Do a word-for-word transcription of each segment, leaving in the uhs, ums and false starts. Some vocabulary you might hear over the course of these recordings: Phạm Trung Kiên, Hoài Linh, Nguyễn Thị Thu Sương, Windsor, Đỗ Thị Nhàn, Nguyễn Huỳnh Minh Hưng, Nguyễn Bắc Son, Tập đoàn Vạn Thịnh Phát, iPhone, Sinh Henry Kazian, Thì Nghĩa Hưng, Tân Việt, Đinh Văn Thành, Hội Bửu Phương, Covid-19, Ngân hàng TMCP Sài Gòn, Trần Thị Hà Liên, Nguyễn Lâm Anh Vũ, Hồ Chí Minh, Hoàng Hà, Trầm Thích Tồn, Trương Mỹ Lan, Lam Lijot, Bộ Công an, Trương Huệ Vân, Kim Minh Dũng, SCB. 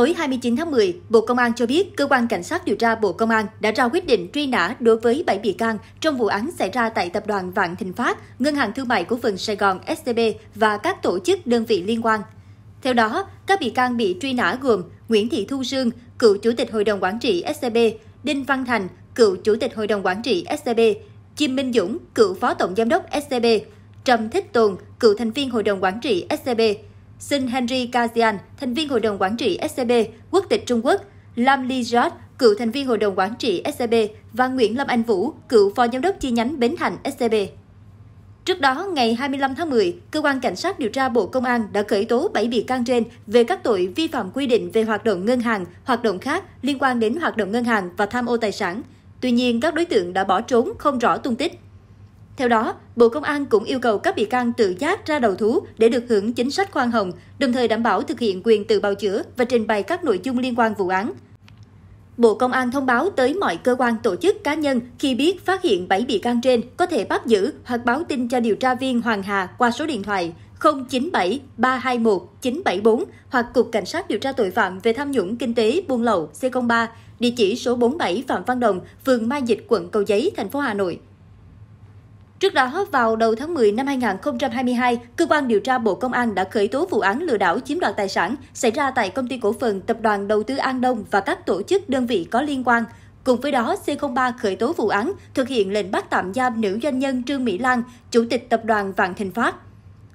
tối hai mươi chín tháng mười, Bộ Công an cho biết Cơ quan Cảnh sát điều tra Bộ Công an đã ra quyết định truy nã đối với bảy bị can trong vụ án xảy ra tại Tập đoàn Vạn Thịnh Phát, Ngân hàng Thương mại Cổ phần Sài Gòn S C B và các tổ chức đơn vị liên quan. Theo đó, các bị can bị truy nã gồm Nguyễn Thị Thu Sương, cựu Chủ tịch Hội đồng Quản trị S C B, Đinh Văn Thành, cựu Chủ tịch Hội đồng Quản trị S C B, Kim Minh Dũng, cựu Phó Tổng Giám đốc S C B, Trầm Thích Tồn, cựu thành viên Hội đồng Quản trị S C B, Sinh Henry Kazian, thành viên Hội đồng Quản trị S C B, quốc tịch Trung Quốc, Lam Lijot, cựu thành viên Hội đồng Quản trị S C B và Nguyễn Lâm Anh Vũ, cựu Phó Giám đốc chi nhánh Bến Thành S C B. Trước đó, ngày hai mươi lăm tháng mười, Cơ quan Cảnh sát điều tra Bộ Công an đã khởi tố bảy bị can trên về các tội vi phạm quy định về hoạt động ngân hàng, hoạt động khác liên quan đến hoạt động ngân hàng và tham ô tài sản. Tuy nhiên, các đối tượng đã bỏ trốn không rõ tung tích. Theo đó, Bộ Công an cũng yêu cầu các bị can tự giác ra đầu thú để được hưởng chính sách khoan hồng, đồng thời đảm bảo thực hiện quyền tự bào chữa và trình bày các nội dung liên quan vụ án. Bộ Công an thông báo tới mọi cơ quan, tổ chức, cá nhân khi biết phát hiện bảy bị can trên có thể bắt giữ hoặc báo tin cho điều tra viên Hoàng Hà qua số điện thoại không chín bảy ba hai một chín bảy bốn hoặc Cục Cảnh sát điều tra tội phạm về tham nhũng kinh tế buôn lậu C không ba, địa chỉ số bốn mươi bảy Phạm Văn Đồng, phường Mai Dịch, quận Cầu Giấy, thành phố Hà Nội. Trước đó, vào đầu tháng mười năm hai nghìn không trăm hai mươi hai, Cơ quan Điều tra Bộ Công an đã khởi tố vụ án lừa đảo chiếm đoạt tài sản xảy ra tại Công ty Cổ phần Tập đoàn Đầu tư An Đông và các tổ chức đơn vị có liên quan. Cùng với đó, C không ba khởi tố vụ án, thực hiện lệnh bắt tạm giam nữ doanh nhân Trương Mỹ Lan, Chủ tịch Tập đoàn Vạn Thịnh Phát.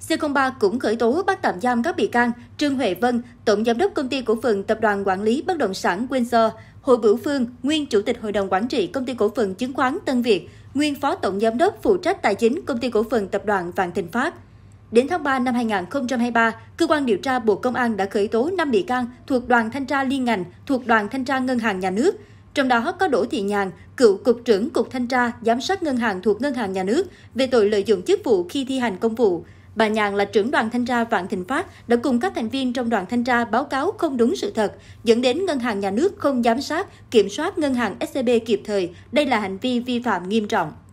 C không ba cũng khởi tố bắt tạm giam các bị can Trương Huệ Vân, Tổng Giám đốc Công ty Cổ phần Tập đoàn Quản lý Bất động sản Windsor, Hội Bửu Phương, nguyên Chủ tịch Hội đồng Quản trị Công ty Cổ phần Chứng khoán Tân Việt, nguyên Phó Tổng Giám đốc phụ trách Tài chính Công ty Cổ phần Tập đoàn Vạn Thịnh Phát. Đến tháng ba năm hai nghìn không trăm hai mươi ba, Cơ quan Điều tra Bộ Công an đã khởi tố năm bị can thuộc Đoàn Thanh tra Liên ngành, thuộc Đoàn Thanh tra Ngân hàng Nhà nước. Trong đó có Đỗ Thị Nhàn, cựu Cục trưởng Cục Thanh tra, Giám sát Ngân hàng thuộc Ngân hàng Nhà nước về tội lợi dụng chức vụ khi thi hành công vụ. Bà Nhàn là trưởng Đoàn Thanh tra Vạn Thịnh Phát đã cùng các thành viên trong Đoàn Thanh tra báo cáo không đúng sự thật, dẫn đến Ngân hàng Nhà nước không giám sát, kiểm soát Ngân hàng S C B kịp thời. Đây là hành vi vi phạm nghiêm trọng.